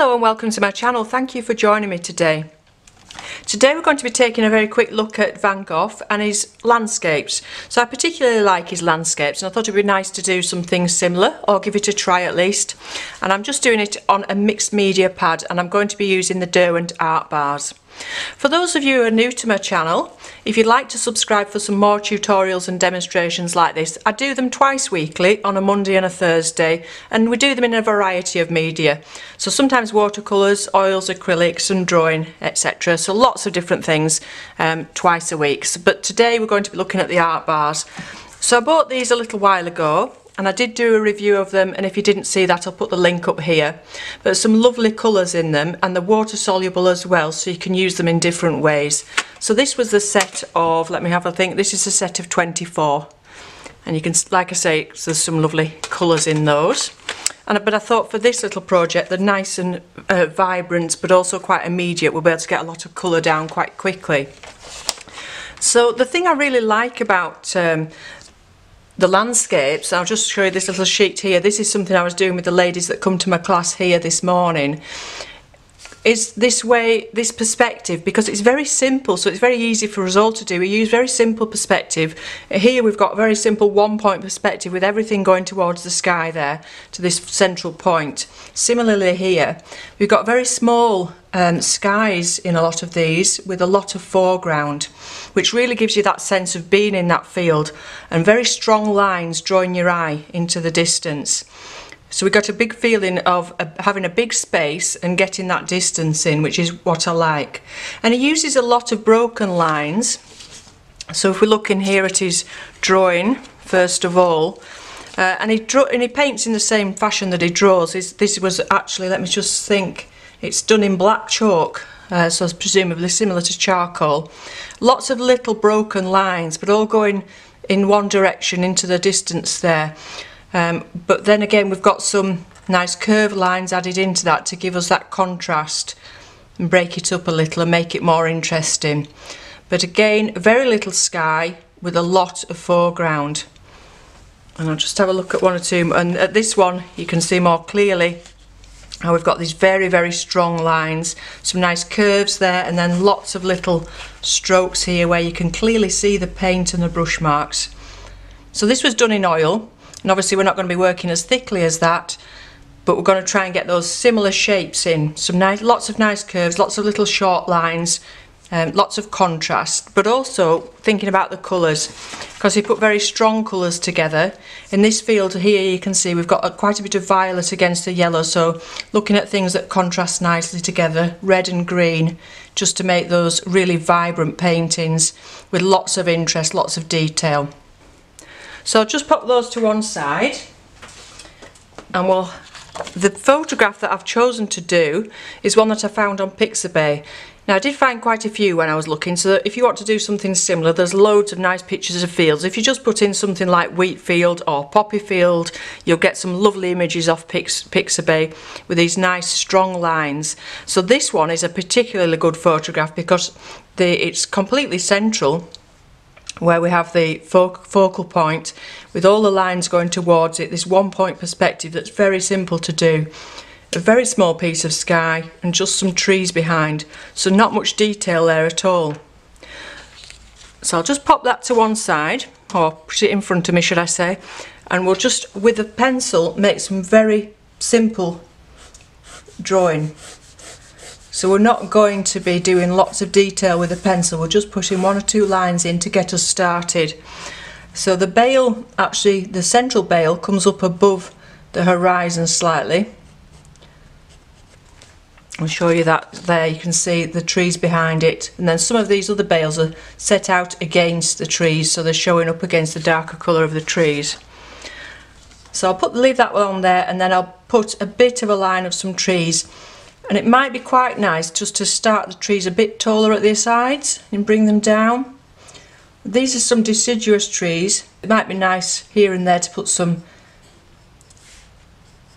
Hello and welcome to my channel. Thank you for joining me today. Today we're going to be taking a very quick look at Van Gogh and his landscapes. So I particularly like his landscapes and I thought it would be nice to do something similar, or give it a try at least. And I'm just doing it on a mixed media pad and I'm going to be using the Derwent Art Bars. For those of you who are new to my channel, if you'd like to subscribe for some more tutorials and demonstrations like this, I do them twice weekly, on a Monday and a Thursday, and we do them in a variety of media. So sometimes watercolours, oils, acrylics and drawing, etc. So lots of different things twice a week. But today we're going to be looking at the art bars. So I bought these a little while ago and I did do a review of them, and if you didn't see that, I'll put the link up here. But some lovely colours in them, and they're water soluble as well, so you can use them in different ways. So this was the set of, let me have a think, this is a set of 24. And you can, like I say, there's some lovely colours in those. But I thought for this little project, they're nice and vibrant, but also quite immediate. We'll be able to get a lot of colour down quite quickly. So the thing I really like about the landscapes, I'll just show you this little sheet here. This is something I was doing with the ladies that come to my class here this morning. Is this way, this perspective, because it's very simple, so it's very easy for us all to do. We use very simple perspective. Here we've got very simple 1 point perspective with everything going towards the sky there, to this central point. Similarly here, we've got very small skies in a lot of these, with a lot of foreground, which really gives you that sense of being in that field, and very strong lines drawing your eye into the distance. So we got a big feeling of having a big space and getting that distance in, which is what I like. And he uses a lot of broken lines. So if we look in here at his drawing, first of all, and he paints in the same fashion that he draws. This was actually, let me just think, it's done in black chalk. So it's presumably similar to charcoal. Lots of little broken lines, but all going in one direction into the distance there. But then again, we've got some nice curved lines added into that to give us that contrast and break it up a little and make it more interesting. But again, very little sky with a lot of foreground. And I'll just have a look at one or two, and at this one you can see more clearly how we've got these very, very strong lines, some nice curves there, and then lots of little strokes here where you can clearly see the paint and the brush marks. So this was done in oil. And obviously we're not going to be working as thickly as that, but we're going to try and get those similar shapes in. Some nice, lots of nice curves, lots of little short lines, lots of contrast, but also thinking about the colours, because he put very strong colours together. In this field here you can see we've got quite a bit of violet against the yellow, so looking at things that contrast nicely together, red and green, just to make those really vibrant paintings with lots of interest, lots of detail. So I'll just pop those to one side, and the photograph that I've chosen to do is one that I found on Pixabay. Now I did find quite a few when I was looking, so that if you want to do something similar, there's loads of nice pictures of fields. If you just put in something like wheat field or poppy field, you'll get some lovely images off Pixabay with these nice strong lines. So this one is a particularly good photograph because it's completely central, where we have the focal point with all the lines going towards it, this 1 point perspective that's very simple to do. A very small piece of sky and just some trees behind, so not much detail there at all. So I'll just pop that to one side, or put it in front of me should I say, and we'll just with a pencil make some very simple drawing. So we're not going to be doing lots of detail with a pencil, we're just putting one or two lines in to get us started. So the bale, actually the central bale, comes up above the horizon slightly. I'll show you that there, you can see the trees behind it, and then some of these other bales are set out against the trees, so they're showing up against the darker colour of the trees. So I'll leave that one on there, and then I'll put a bit of a line of some trees. And it might be quite nice just to start the trees a bit taller at their sides and bring them down. These are some deciduous trees. It might be nice here and there to put some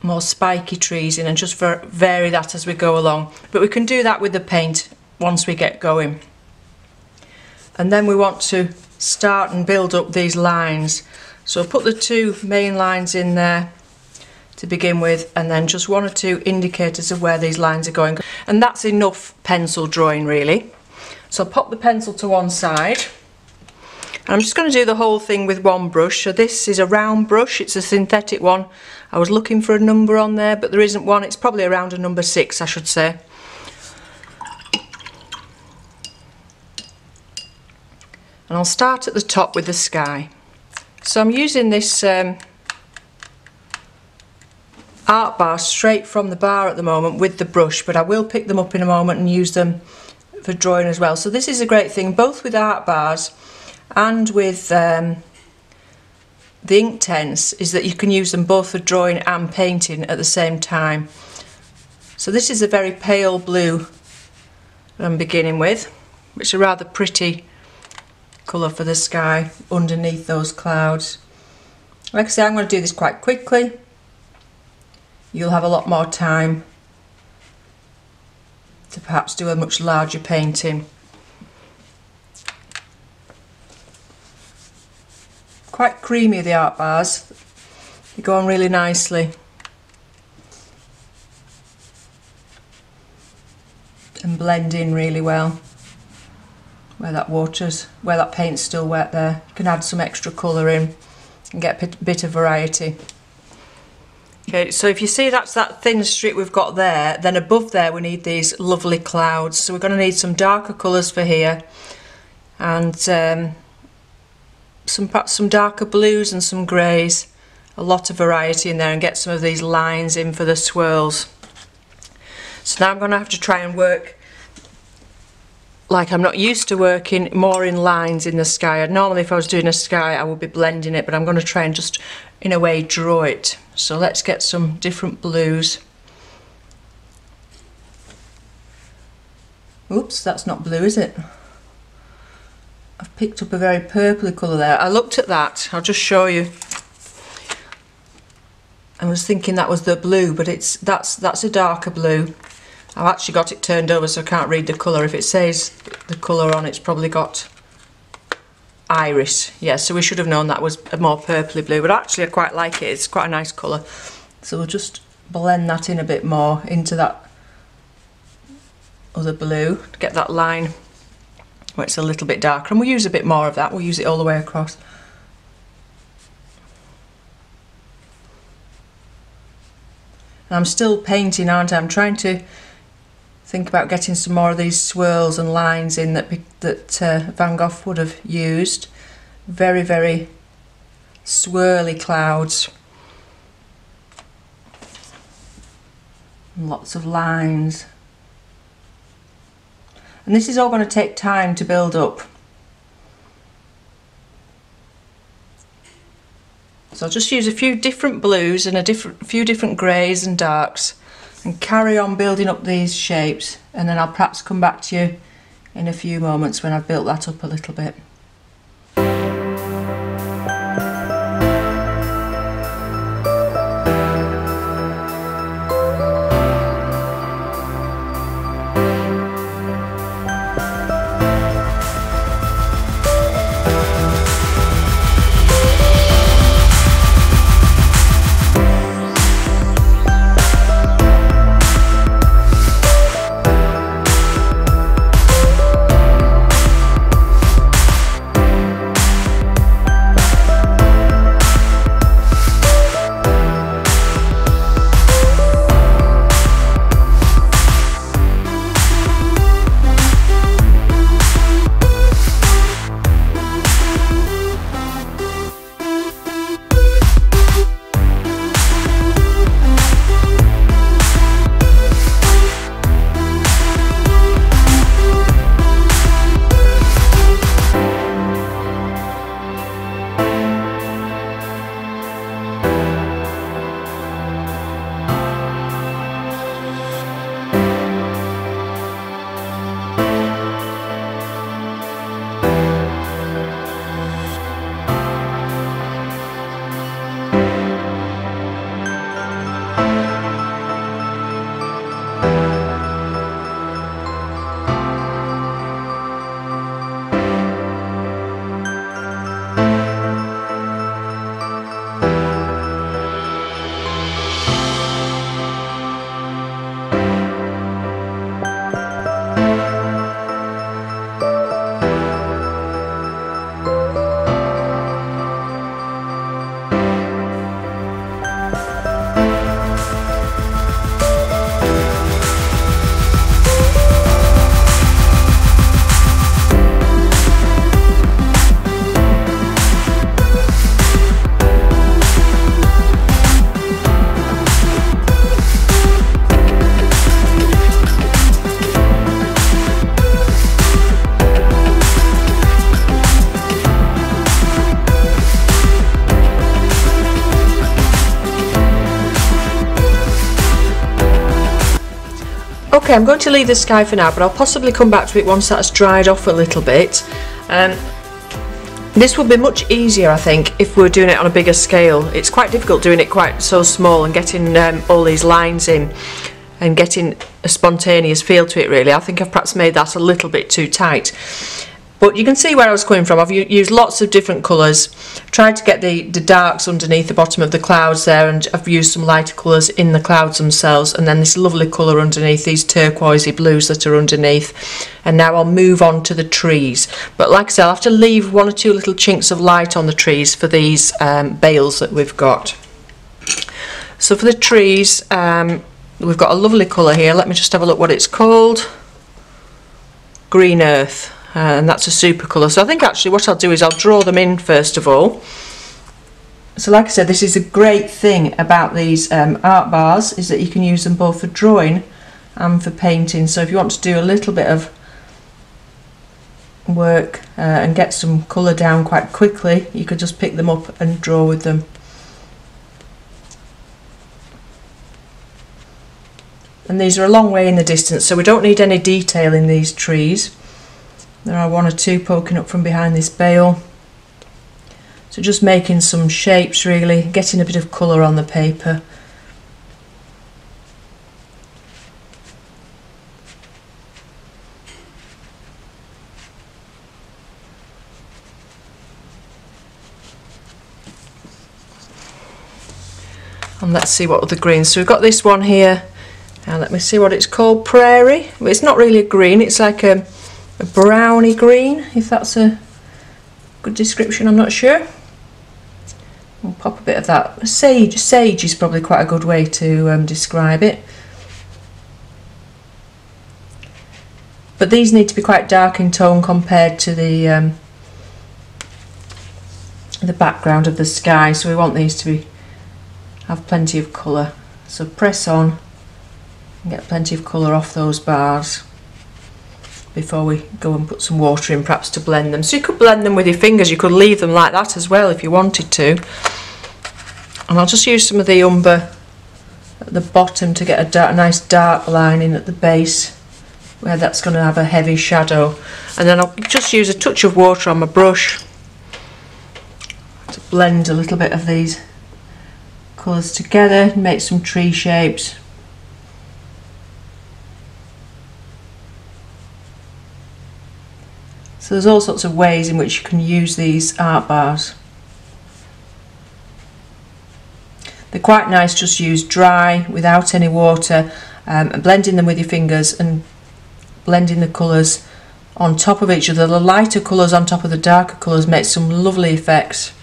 more spiky trees in and just vary that as we go along. But we can do that with the paint once we get going. And then we want to start and build up these lines. So I'll put the two main lines in there to begin with, and then just one or two indicators of where these lines are going. And that's enough pencil drawing, really. So I'll pop the pencil to one side. And I'm just going to do the whole thing with one brush. So this is a round brush, it's a synthetic one. I was looking for a number on there, but there isn't one. It's probably around a number 6, I should say. And I'll start at the top with the sky. So I'm using this art bar straight from the bar at the moment with the brush, but I will pick them up in a moment and use them for drawing as well. So this is a great thing, both with art bars and with the Inktense, is that you can use them both for drawing and painting at the same time. So this is a very pale blue that I'm beginning with, which is a rather pretty colour for the sky underneath those clouds. Like I say, I'm going to do this quite quickly. You'll have a lot more time to perhaps do a much larger painting. Quite creamy, the art bars, they go on really nicely. And blend in really well where that water's, where that paint's still wet there. You can add some extra colour in and get a bit of variety. Okay, so if you see that's that thin strip we've got there, then above there we need these lovely clouds. So we're going to need some darker colours for here, and perhaps some darker blues and some greys, a lot of variety in there, and get some of these lines in for the swirls. So now I'm going to have to try and work like I'm not used to working, more in lines in the sky. Normally if I was doing a sky I would be blending it, but I'm going to try and just in a way draw it. So let's get some different blues. Oops, that's not blue, is it? I've picked up a very purpley colour there. I looked at that, I'll just show you. I was thinking that was the blue, but it's that's a darker blue. I've actually got it turned over so I can't read the colour. If it says the colour on, it's probably got iris. Yeah, so we should have known that was a more purpley blue, but actually I quite like it, it's quite a nice colour. So we'll just blend that in a bit more into that other blue to get that line. Well, it's a little bit darker, and we'll use a bit more of that, we'll use it all the way across. And I'm still painting, aren't I? I'm trying to think about getting some more of these swirls and lines in that Van Gogh would have used. Very, very swirly clouds. And lots of lines. And this is all going to take time to build up. So I'll just use a few different blues and a few different greys and darks, and carry on building up these shapes, and then I'll perhaps come back to you in a few moments when I've built that up a little bit. Okay, I'm going to leave the sky for now, but I'll possibly come back to it once that's dried off a little bit. This would be much easier, I think, if we're doing it on a bigger scale. It's quite difficult doing it quite so small and getting all these lines in and getting a spontaneous feel to it, really. I think I've perhaps made that a little bit too tight. But you can see where I was coming from. I've used lots of different colours, tried to get the darks underneath the bottom of the clouds there, and I've used some lighter colours in the clouds themselves, and then this lovely colour underneath, these turquoisey blues that are underneath. And now I'll move on to the trees. But like I said, I'll have to leave one or two little chinks of light on the trees for these bales that we've got. So for the trees, we've got a lovely colour here. Let me just have a look what it's called. Green Earth. And that's a super colour. So I think actually what I'll do is I'll draw them in first of all. So like I said, this is a great thing about these art bars, is that you can use them both for drawing and for painting. So if you want to do a little bit of work and get some colour down quite quickly, you could just pick them up and draw with them. And these are a long way in the distance, so we don't need any detail in these trees. There are one or two poking up from behind this bale. So just making some shapes really, getting a bit of colour on the paper. And let's see what other greens. So we've got this one here. Now let me see what it's called. Prairie. Well, it's not really a green, it's like a browny green, if that's a good description, I'm not sure. We'll pop a bit of that. Sage is probably quite a good way to describe it. But these need to be quite dark in tone compared to the background of the sky, so we want these to have plenty of colour. So press on and get plenty of colour off those bars before we go and put some water in, perhaps, to blend them. So you could blend them with your fingers, you could leave them like that as well if you wanted to. And I'll just use some of the umber at the bottom to get a nice dark line in at the base where that's going to have a heavy shadow. And then I'll just use a touch of water on my brush to blend a little bit of these colours together and make some tree shapes. So there's all sorts of ways in which you can use these art bars. They're quite nice just used dry without any water, and blending them with your fingers and blending the colours on top of each other. The lighter colours on top of the darker colours make some lovely effects.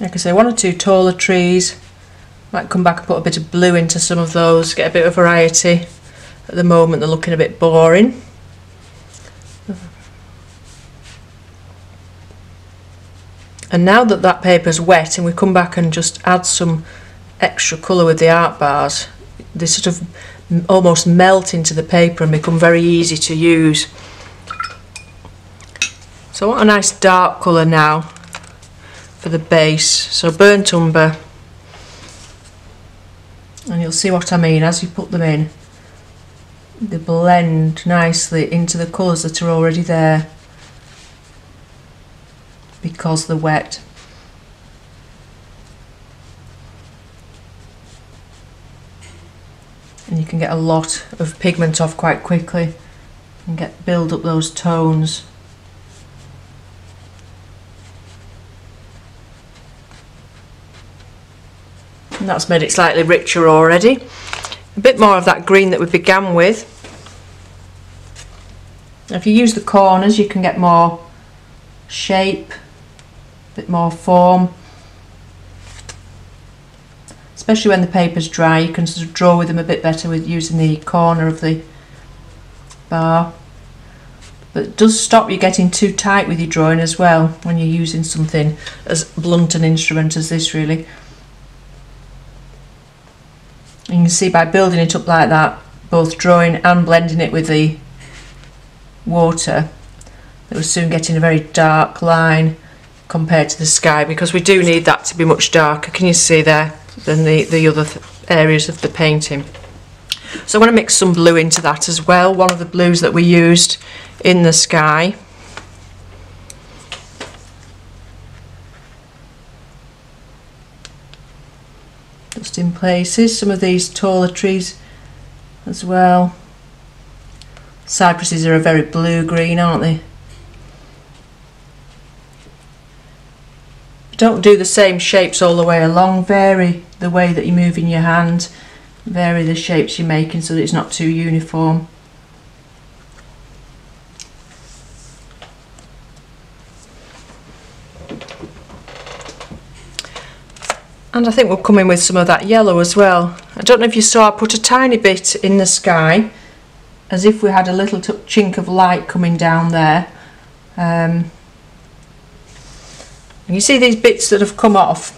Like I say, one or two taller trees. Might come back and put a bit of blue into some of those, get a bit of variety. At the moment they're looking a bit boring. And now that that paper's wet and we come back and just add some extra colour with the art bars, they sort of almost melt into the paper and become very easy to use. So I want a nice dark colour now for the base, so burnt umber. And you'll see what I mean as you put them in. They blend nicely into the colours that are already there because they're wet. And you can get a lot of pigment off quite quickly and build up those tones. And that's made it slightly richer already. A bit more of that green that we began with. If you use the corners, you can get more shape, a bit more form. Especially when the paper's dry, you can sort of draw with them a bit better with using the corner of the bar. But it does stop you getting too tight with your drawing as well when you're using something as blunt an instrument as this, really. You can see by building it up like that, both drawing and blending it with the water, that we're soon getting a very dark line compared to the sky, because we do need that to be much darker, can you see there, than the other areas of the painting. So I want to mix some blue into that as well, one of the blues that we used in the sky. Just in places, some of these taller trees as well. Cypresses are a very blue-green, aren't they? Don't do the same shapes all the way along, vary the way that you're moving your hand, vary the shapes you're making so that it's not too uniform. And I think we'll come in with some of that yellow as well. I don't know if you saw, I put a tiny bit in the sky, as if we had a little chink of light coming down there. And you see these bits that have come off,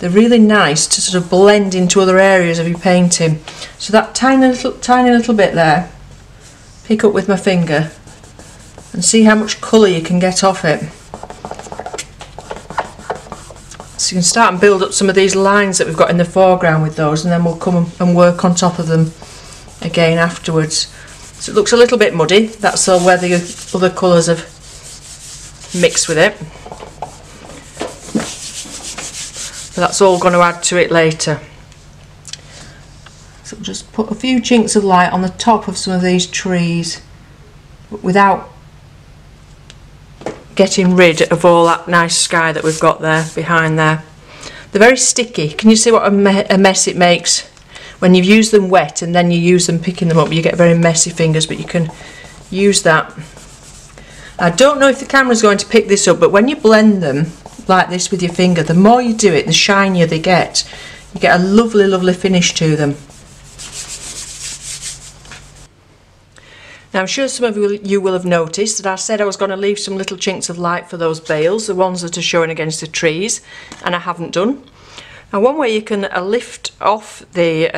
they're really nice to sort of blend into other areas of your painting. So that tiny little bit there, pick up with my finger and see how much colour you can get off it. So you can start and build up some of these lines that we've got in the foreground with those, and then we'll come and work on top of them again afterwards. So it looks a little bit muddy, that's all where the other colours have mixed with it. But that's all going to add to it later. So we'll just put a few chinks of light on the top of some of these trees, but without getting rid of all that nice sky that we've got there behind there. They're very sticky. Can you see what a mess it makes when you use them wet and then you use them picking them up? You get very messy fingers, but you can use that. I don't know if the camera's going to pick this up, but when you blend them like this with your finger, the more you do it, the shinier they get. You get a lovely, lovely finish to them. Now, I'm sure some of you will have noticed that I said I was going to leave some little chinks of light for those bales, the ones that are showing against the trees, and I haven't done. Now, one way you can lift off the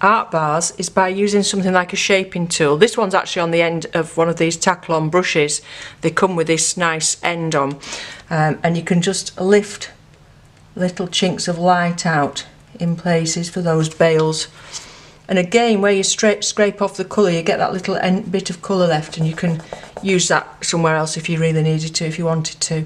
art bars is by using something like a shaping tool. This one's actually on the end of one of these Taclon brushes. They come with this nice end on, and you can just lift little chinks of light out in places for those bales. And again, where you scrape off the colour, you get that little bit of colour left, and you can use that somewhere else if you really needed to, if you wanted to.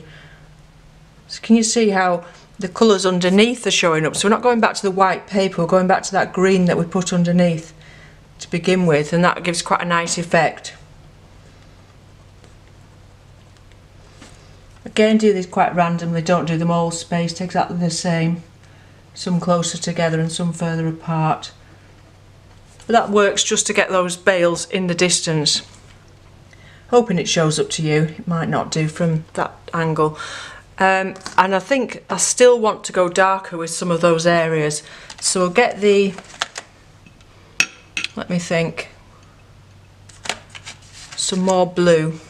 So can you see how the colours underneath are showing up? So we're not going back to the white paper, we're going back to that green that we put underneath to begin with, and that gives quite a nice effect. Again, do these quite randomly, don't do them all spaced exactly the same. Some closer together and some further apart. But that works just to get those bales in the distance. Hoping it shows up to you, it might not do from that angle. And I think I still want to go darker with some of those areas. So I'll get the, let me think, some more blue.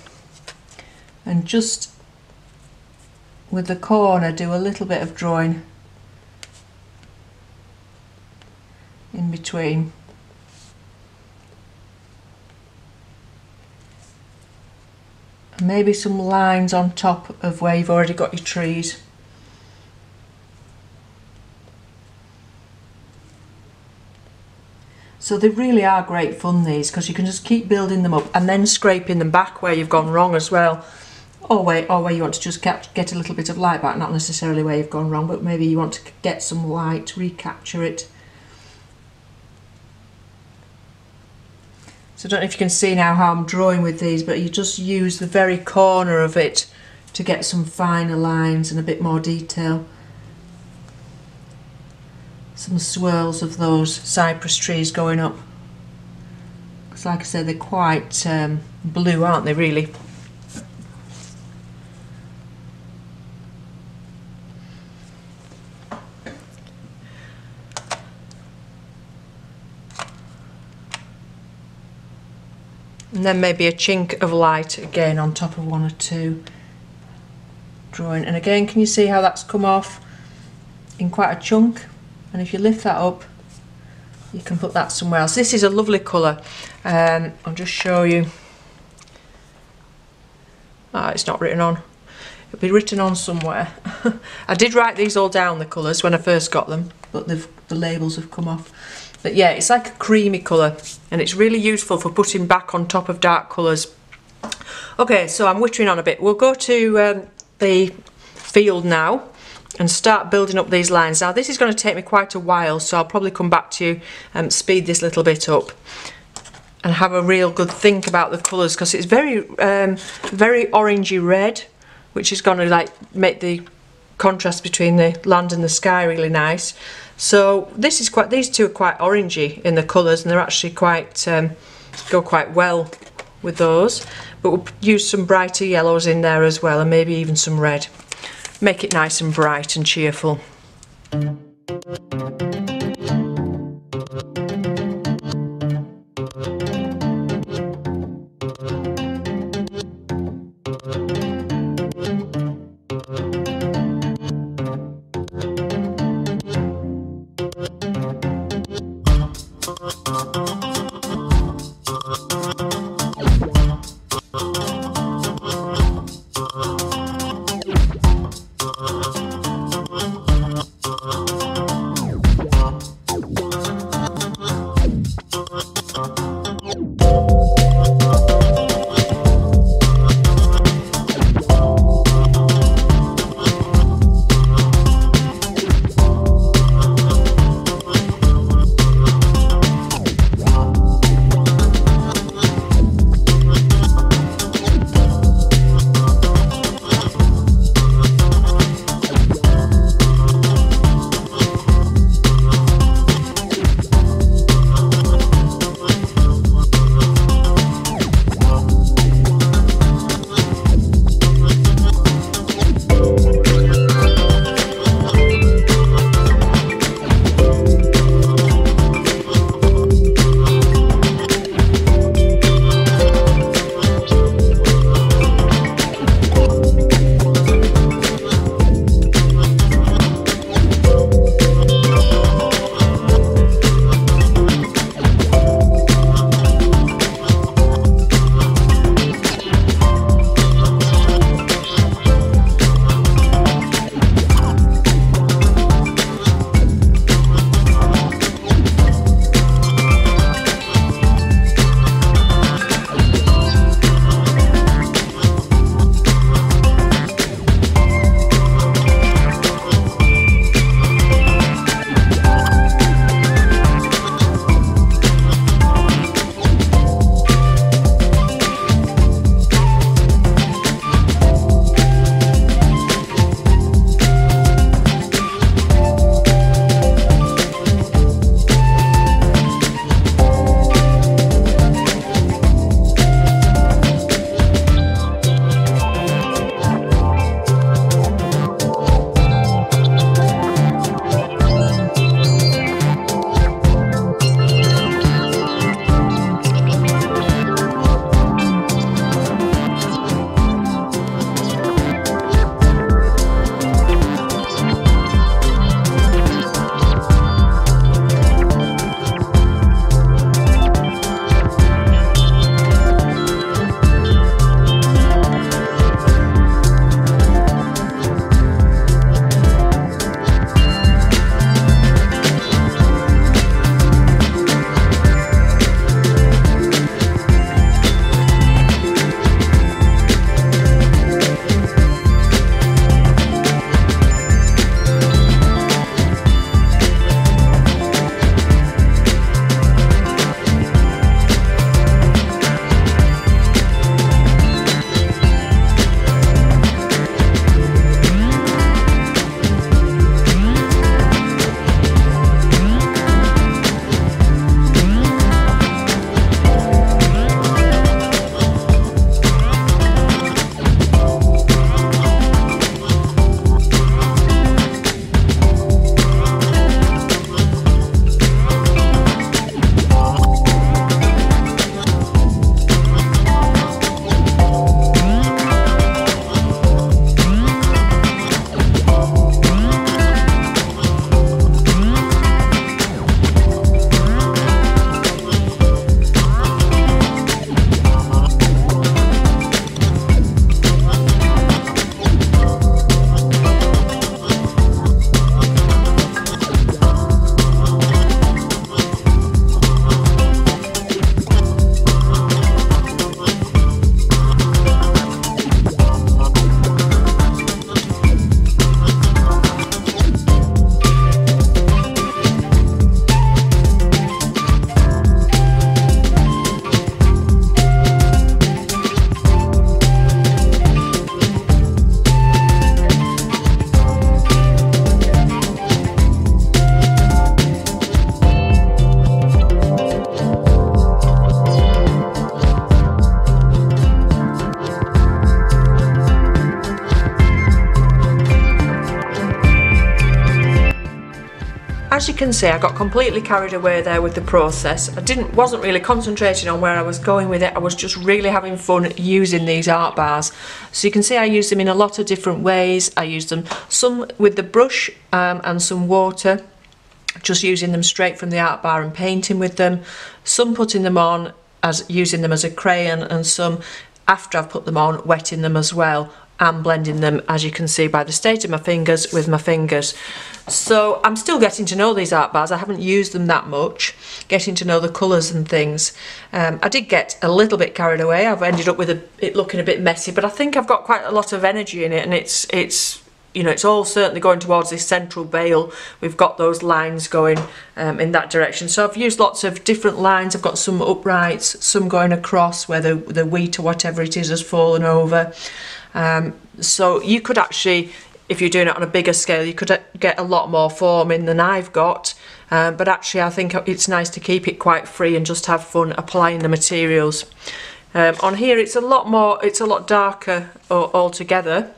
And just with the corner do a little bit of drawing in between. Maybe some lines on top of where you've already got your trees. So they really are great fun, these, because you can just keep building them up and then scraping them back where you've gone wrong as well, or where you want to just get a little bit of light back, not necessarily where you've gone wrong, but maybe you want to get some light, recapture it. So I don't know if you can see now how I'm drawing with these, but you just use the very corner of it to get some finer lines and a bit more detail. Some swirls of those cypress trees going up. Because like I said, they're quite blue, aren't they, really? And then maybe a chink of light again on top of one or two drawing. And again, can you see how that's come off in quite a chunk? And if you lift that up, you can put that somewhere else. This is a lovely colour. I'll just show you. Ah, it's not written on. it'll be written on somewhere. I did write these all down, the colours, when I first got them, but the labels have come off. But yeah, it's like a creamy colour, and it's really useful for putting back on top of dark colours. Okay, so I'm wittering on a bit. We'll go to the field now and start building up these lines. Now this is going to take me quite a while, so I'll probably come back to you and speed this little bit up and have a real good think about the colours, because it's very orangey red, which is going to like make the contrast between the land and the sky really nice. So this is quite, these two are quite orangey in the colours, and they're actually quite go quite well with those, but we'll use some brighter yellows in there as well, and maybe even some red. Make it nice and bright and cheerful. As you can see, I got completely carried away there with the process. I wasn't really concentrating on where I was going with it. I was just really having fun using these art bars. So you can see I use them in a lot of different ways. I use them some with the brush and some water, just using them straight from the art bar and painting with them. Some putting them on as using them as a crayon, and some after I've put them on wetting them as well, and blending them, as you can see by the state of my fingers, with my fingers. So I'm still getting to know these art bars. I haven't used them that much, getting to know the colours and things. I did get a little bit carried away. I've ended up with it looking a bit messy, but I think I've got quite a lot of energy in it, and it's you know, it's all certainly going towards this central bale. We've got those lines going in that direction. So I've used lots of different lines. I've got some uprights, some going across where the wheat or whatever it is has fallen over. So you could actually, if you're doing it on a bigger scale, you could get a lot more form in than I've got. But actually I think it's nice to keep it quite free and just have fun applying the materials. On here it's a lot darker altogether.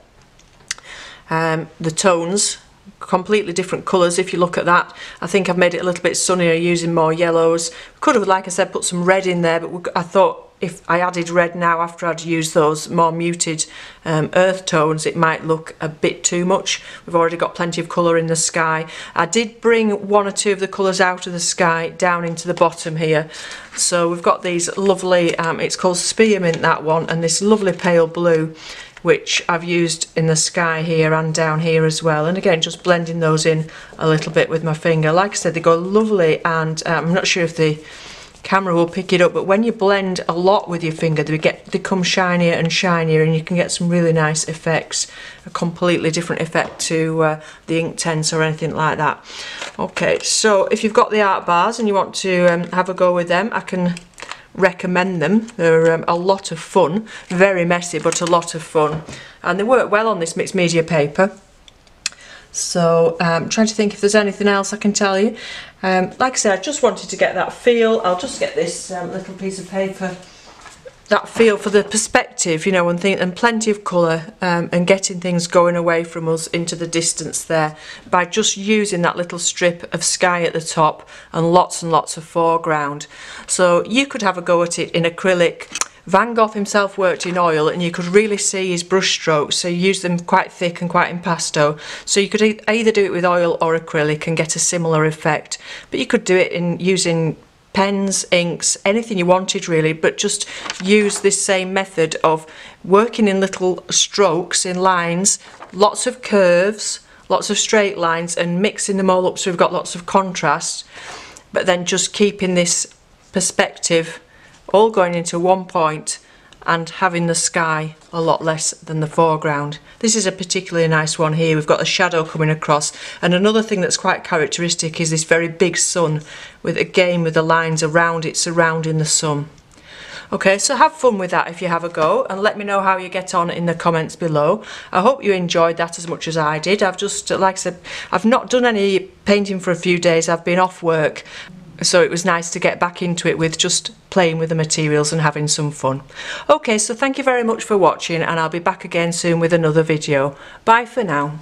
The tones, completely different colours if you look at that. I think I've made it a little bit sunnier using more yellows. Could have, like I said, put some red in there, but I thought if I added red now after I'd used those more muted earth tones, it might look a bit too much. We've already got plenty of colour in the sky. I did bring one or two of the colours out of the sky down into the bottom here. So we've got these lovely, it's called spearmint, that one, and this lovely pale blue, which I've used in the sky here and down here as well. And again, just blending those in a little bit with my finger. Like I said, they go lovely, and I'm not sure if the camera will pick it up, but when you blend a lot with your finger, they become shinier and shinier, and you can get some really nice effects, a completely different effect to the Inktense or anything like that. Okay, so if you've got the art bars and you want to have a go with them, I can recommend them. They're a lot of fun, very messy, but a lot of fun, and they work well on this mixed media paper. So I'm trying to think if there's anything else I can tell you. Like I said, I just wanted to get that feel. I'll just get this little piece of paper, that feel for the perspective, you know, and plenty of colour, and getting things going away from us into the distance there by just using that little strip of sky at the top and lots of foreground. So you could have a go at it in acrylic. Van Gogh himself worked in oil, and you could really see his brush strokes, so you use them quite thick and quite impasto. So you could either do it with oil or acrylic and get a similar effect, but you could do it in using pens, inks, anything you wanted really, but just use this same method of working in little strokes, in lines, lots of curves, lots of straight lines, and mixing them all up so we've got lots of contrast, but then just keeping this perspective all going into one point and having the sky a lot less than the foreground. This is a particularly nice one here. We've got a shadow coming across, and another thing that's quite characteristic is this very big sun, with again with the lines around it surrounding the sun. Okay, so have fun with that if you have a go, and let me know how you get on in the comments below. I hope you enjoyed that as much as I did. I've just, like I said, I've not done any painting for a few days. I've been off work, so it was nice to get back into it with just playing with the materials and having some fun. Okay, so thank you very much for watching, and I'll be back again soon with another video. Bye for now.